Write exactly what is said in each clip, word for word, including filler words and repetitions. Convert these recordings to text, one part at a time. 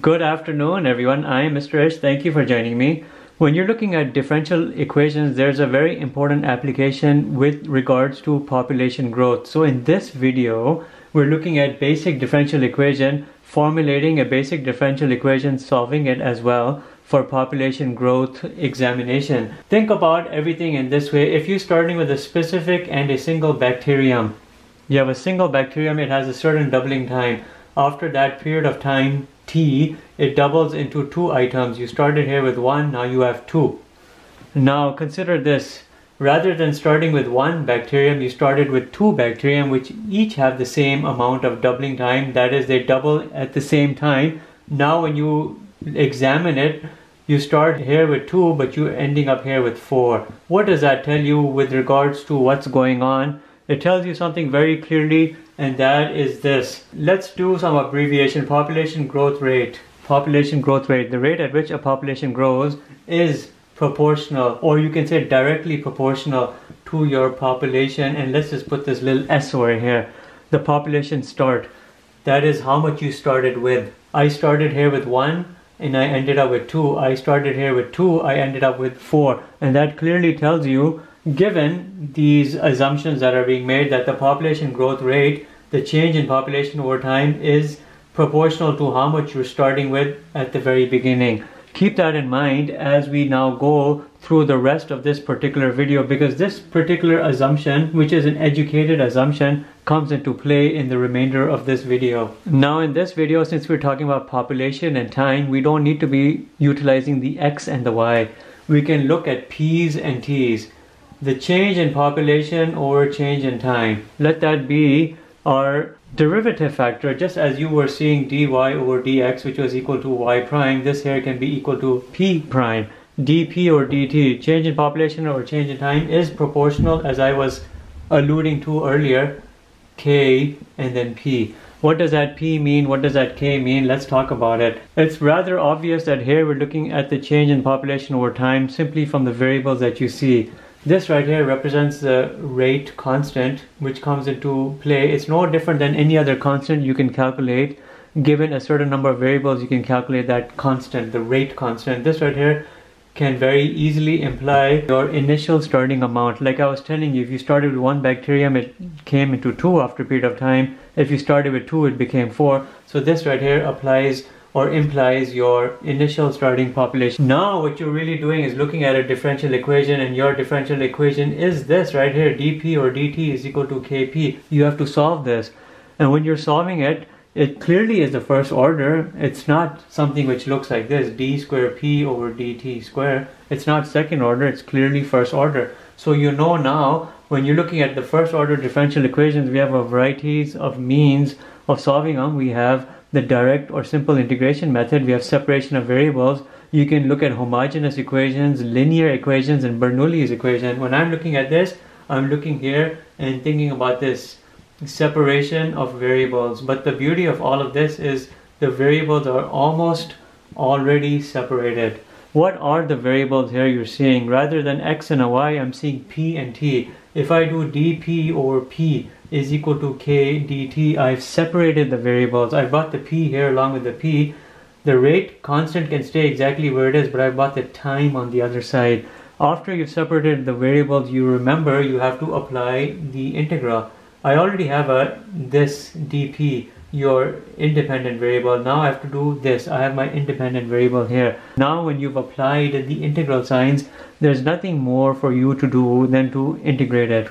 Good afternoon, everyone. I am Mister Ish. Thank you for joining me. When you're looking at differential equations, there's a very important application with regards to population growth. So in this video, we're looking at basic differential equation, formulating a basic differential equation, solving it as well for population growth examination. Think about everything in this way. If you're starting with a specific and a single bacterium, you have a single bacterium, it has a certain doubling time. After that period of time, T, it doubles into two items. You started here with one, now you have two. Now consider this. Rather than starting with one bacterium, you started with two bacterium which each have the same amount of doubling time. That is, they double at the same time. Now when you examine it, you start here with two, but you're ending up here with four. What does that tell you with regards to what's going on? It tells you something very clearly, and that is this. Let's do some abbreviation. Population growth rate. Population growth rate, the rate at which a population grows, is proportional, or you can say directly proportional to your population. And let's just put this little S over here. The population start. That is how much you started with. I started here with one and I ended up with two. I started here with two, I ended up with four. And that clearly tells you, given these assumptions that are being made, that the population growth rate, the change in population over time, is proportional to how much you're starting with at the very beginning. Keep that in mind as we now go through the rest of this particular video, because this particular assumption, which is an educated assumption, comes into play in the remainder of this video. Now in this video, since we're talking about population and time, we don't need to be utilizing the X and the Y. We can look at P's and T's. The change in population over change in time. Let that be our derivative factor, just as you were seeing dy over dx, which was equal to y prime. This here can be equal to p prime. Dp or dt, change in population over change in time, is proportional, as I was alluding to earlier, k and then p. What does that p mean? What does that k mean? Let's talk about it. It's rather obvious that here we're looking at the change in population over time simply from the variables that you see. This right here represents the rate constant, which comes into play. It's no different than any other constant you can calculate. Given a certain number of variables, you can calculate that constant, the rate constant. This right here can very easily imply your initial starting amount. Like I was telling you, if you started with one bacterium, it came into two after a period of time. If you started with two, it became four. So this right here applies or implies your initial starting population. Now what you're really doing is looking at a differential equation, and your differential equation is this right here, dp or dt is equal to kp. You have to solve this, and when you're solving it, it clearly is the first order. It's not something which looks like this, d square p over dt square. It's not second order, it's clearly first order. So you know now, when you're looking at the first order differential equations, we have a varieties of means of solving them. We have the direct or simple integration method, we have separation of variables. You can look at homogeneous equations, linear equations, and Bernoulli's equation. When I'm looking at this, I'm looking here and thinking about this separation of variables. But the beauty of all of this is the variables are almost already separated. What are the variables here you're seeing? Rather than X and a Y, I'm seeing P and T. If I do dp over P is equal to k dt, I've separated the variables. I brought the p here along with the p. The rate constant can stay exactly where it is, but I brought the time on the other side. After you've separated the variables, you remember you have to apply the integral. I already have a this dp, your independent variable. Now I have to do this. I have my independent variable here. Now when you've applied the integral signs, there's nothing more for you to do than to integrate it.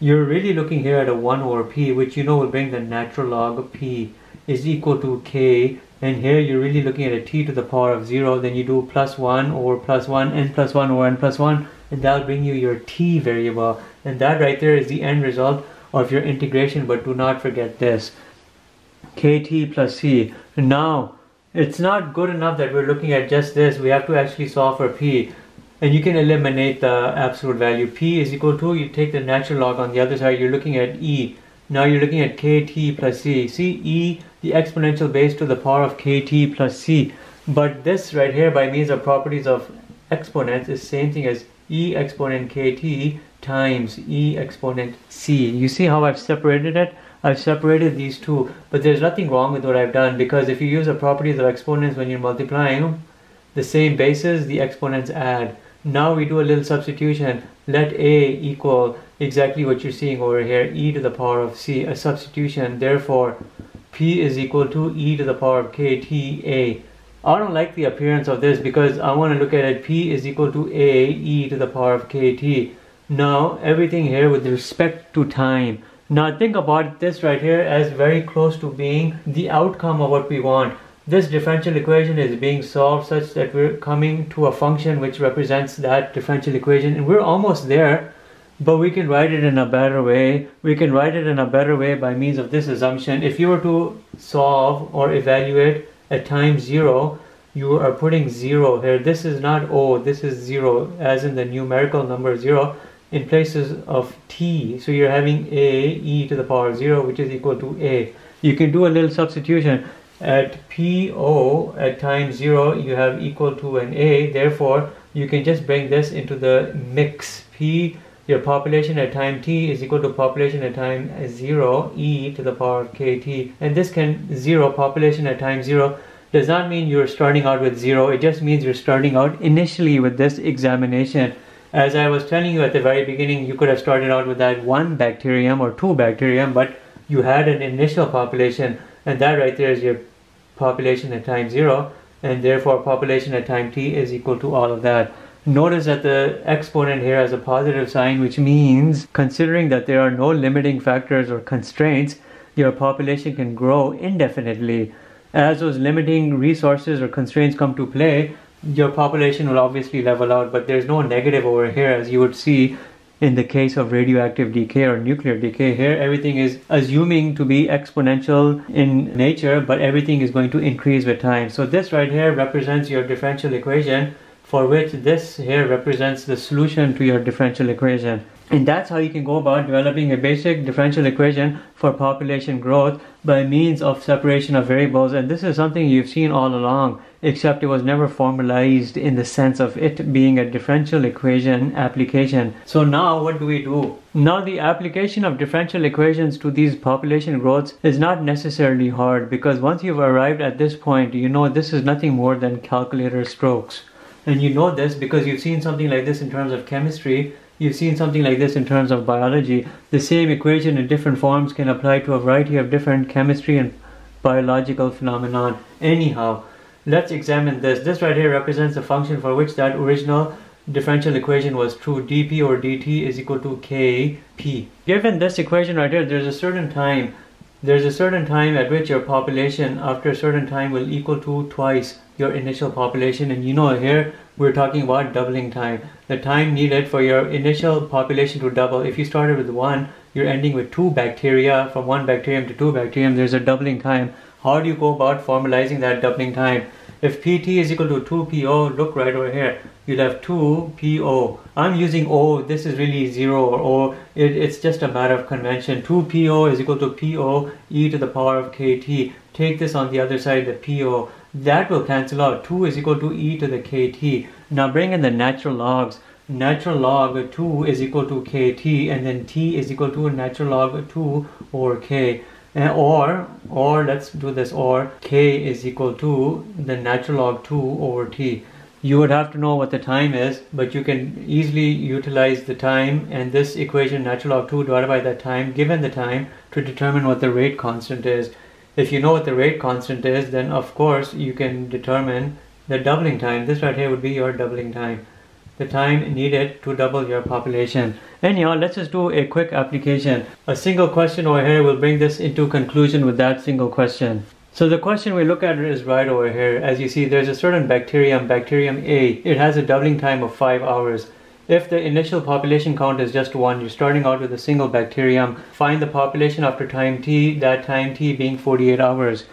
You're really looking here at a one over p, which you know will bring the natural log of p is equal to k, and here you're really looking at a t to the power of zero. Then you do plus one over plus one, n plus one over n plus one, and that'll bring you your t variable, and that right there is the end result of your integration. But do not forget this, kt plus c. Now it's not good enough that we're looking at just this, we have to actually solve for p. And you can eliminate the absolute value. P is equal to, you take the natural log on the other side, you're looking at e. Now you're looking at kt plus c. See, e, the exponential base to the power of kt plus c. But this right here, by means of properties of exponents, is same thing as e exponent kt times e exponent c. You see how I've separated it? I've separated these two, but there's nothing wrong with what I've done, because if you use the properties of exponents when you're multiplying the same bases, the exponents add. Now we do a little substitution. Let a equal exactly what you're seeing over here, e to the power of c, a substitution. Therefore p is equal to e to the power of k t a. I don't like the appearance of this because I want to look at it, p is equal to a e to the power of kt. Now everything here with respect to time. Now think about this right here as very close to being the outcome of what we want. This differential equation is being solved such that we're coming to a function which represents that differential equation, and we're almost there, but we can write it in a better way. We can write it in a better way by means of this assumption. If you were to solve or evaluate at time zero, you are putting zero here. This is not O, this is zero, as in the numerical number zero, in places of t. So you're having a e to the power of zero, which is equal to a. You can do a little substitution. At p o at time zero, you have equal to an a. Therefore, you can just bring this into the mix. P, your population at time t, is equal to population at time zero, e to the power of kt. And this can zero, population at time zero, does not mean you're starting out with zero. It just means you're starting out initially with this examination. As I was telling you at the very beginning, you could have started out with that one bacterium or two bacterium, but you had an initial population, and that right there is your population at time zero, and therefore population at time t is equal to all of that. Notice that the exponent here has a positive sign, which means considering that there are no limiting factors or constraints, your population can grow indefinitely. As those limiting resources or constraints come to play, your population will obviously level out, but there's no negative over here, as you would see in the case of radioactive decay or nuclear decay. Here everything is assuming to be exponential in nature, but everything is going to increase with time. So this right here represents your differential equation, for which this here represents the solution to your differential equation. And that's how you can go about developing a basic differential equation for population growth by means of separation of variables. And this is something you've seen all along, except it was never formalized in the sense of it being a differential equation application. So now what do we do? Now the application of differential equations to these population growths is not necessarily hard, because once you've arrived at this point, you know this is nothing more than calculator strokes. And you know this because you've seen something like this in terms of chemistry. You've seen something like this in terms of biology. The same equation in different forms can apply to a variety of different chemistry and biological phenomenon. Anyhow, let's examine this. This right here represents the function for which that original differential equation was true. dp or dt is equal to kp. Given this equation right here, there's a certain time. There's a certain time at which your population after a certain time will equal to twice your initial population, and you know here we're talking about doubling time. The time needed for your initial population to double. If you started with one, you're ending with two bacteria. From one bacterium to two bacterium, there's a doubling time. How do you go about formalizing that doubling time? If pt is equal to two p o, look right over here, you'll have two p o. I'm using O, this is really zero or O, it, it's just a matter of convention. two p o is equal to p o e to the power of kt. Take this on the other side, the p o. That will cancel out. two is equal to e to the kt. Now bring in the natural logs. Natural log two is equal to kt, and then t is equal to natural log two or k. And or, or let's do this, or k is equal to the natural log two over t. You would have to know what the time is, but you can easily utilize the time and this equation, natural log two divided by the time, given the time, to determine what the rate constant is. If you know what the rate constant is, then of course you can determine the doubling time. This right here would be your doubling time, the time needed to double your population. Anyhow, let's just do a quick application. A single question over here will bring this into conclusion with that single question. So the question we look at is right over here. As you see, there's a certain bacterium, bacterium A. It has a doubling time of five hours. If the initial population count is just one, you're starting out with a single bacterium. Find the population after time t, that time t being forty-eight hours.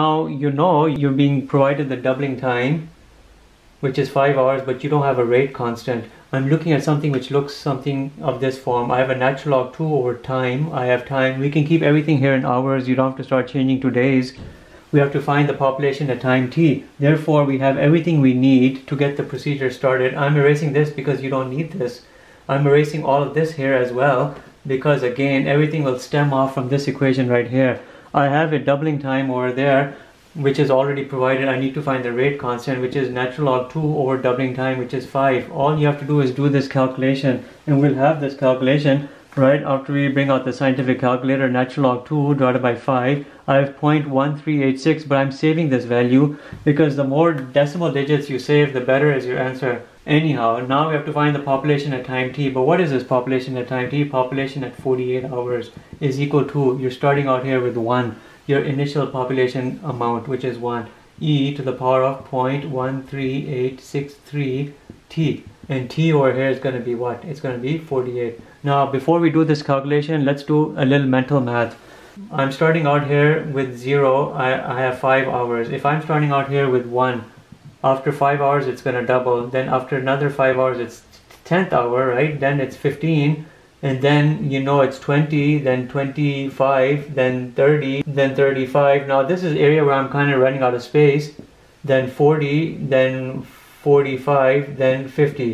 Now you know you're being provided the doubling time, which is five hours, but you don't have a rate constant. I'm looking at something which looks something of this form. I have a natural log two over time. I have time. We can keep everything here in hours. You don't have to start changing to days. We have to find the population at time t. Therefore, we have everything we need to get the procedure started. I'm erasing this because you don't need this. I'm erasing all of this here as well. because again everything will stem off from this equation right here. I have a doubling time over there which is already provided. I need to find the rate constant, which is natural log two over doubling time, which is five. All you have to do is do this calculation, and we'll have this calculation right after we bring out the scientific calculator. Natural log two divided by five. I have zero point one three eight six, but I'm saving this value because the more decimal digits you save, the better is your answer. Anyhow, now we have to find the population at time t. But what is this population at time t? Population at forty-eight hours is equal to, you're starting out here with one, your initial population amount, which is one, e to the power of zero point one three eight six three t, and t over here is going to be what? It's going to be forty-eight. Now before we do this calculation, let's do a little mental math. I'm starting out here with zero, I, I have five hours. If I'm starting out here with one, after five hours it's going to double, then after another five hours it's tenth hour, right? Then it's fifteen, and then you know it's twenty, then twenty-five, then thirty, then thirty-five. Now this is area where I'm kind of running out of space. Then forty, then forty-five, then fifty.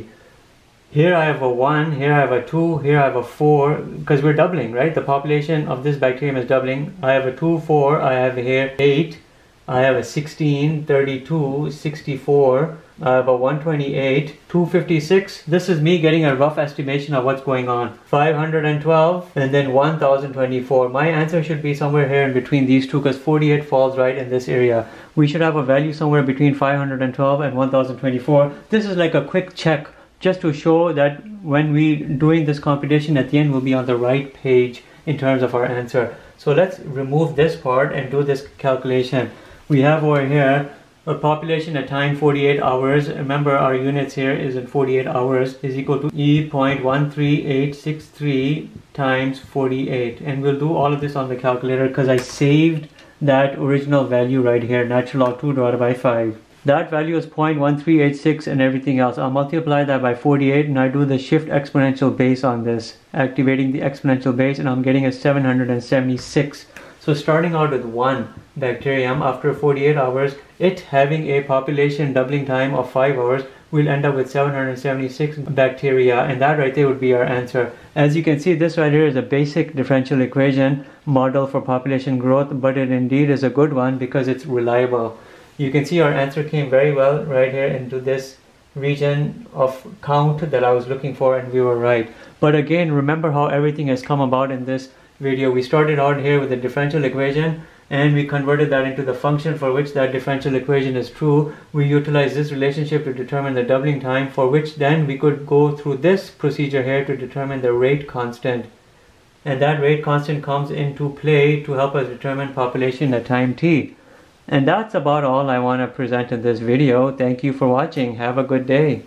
Here I have a one, here I have a two, here I have a four, because we're doubling, right? The population of this bacterium is doubling. I have a two, four, I have here eight, I have a sixteen, thirty-two, sixty-four, I have a one twenty-eight, two fifty-six. This is me getting a rough estimation of what's going on. five hundred twelve, and then one thousand twenty-four. My answer should be somewhere here in between these two, because forty-eight falls right in this area. We should have a value somewhere between five hundred twelve and one thousand twenty-four. This is like a quick check just to show that when we doing this computation, at the end we'll be on the right page in terms of our answer. So let's remove this part and do this calculation. We have over here a population at time forty-eight hours. Remember, our units here is in forty-eight hours, is equal to e point one three eight six three times forty-eight. And we'll do all of this on the calculator because I saved that original value right here, natural log two divided by five. That value is zero point one three eight six and everything else. I'll multiply that by forty-eight, and I do the shift exponential base on this, activating the exponential base, and I'm getting a seven hundred seventy-six. So starting out with one bacterium, after forty-eight hours, it having a population doubling time of five hours, we'll end up with seven hundred seventy-six bacteria, and that right there would be our answer. As you can see, this right here is a basic differential equation model for population growth, but it indeed is a good one because it's reliable. You can see our answer came very well right here into this region of count that I was looking for, and we were right. But again, remember how everything has come about in this video. We started out here with a differential equation, and we converted that into the function for which that differential equation is true. We utilize this relationship to determine the doubling time, for which then we could go through this procedure here to determine the rate constant, and that rate constant comes into play to help us determine population at time t. And that's about all I want to present in this video. Thank you for watching. Have a good day.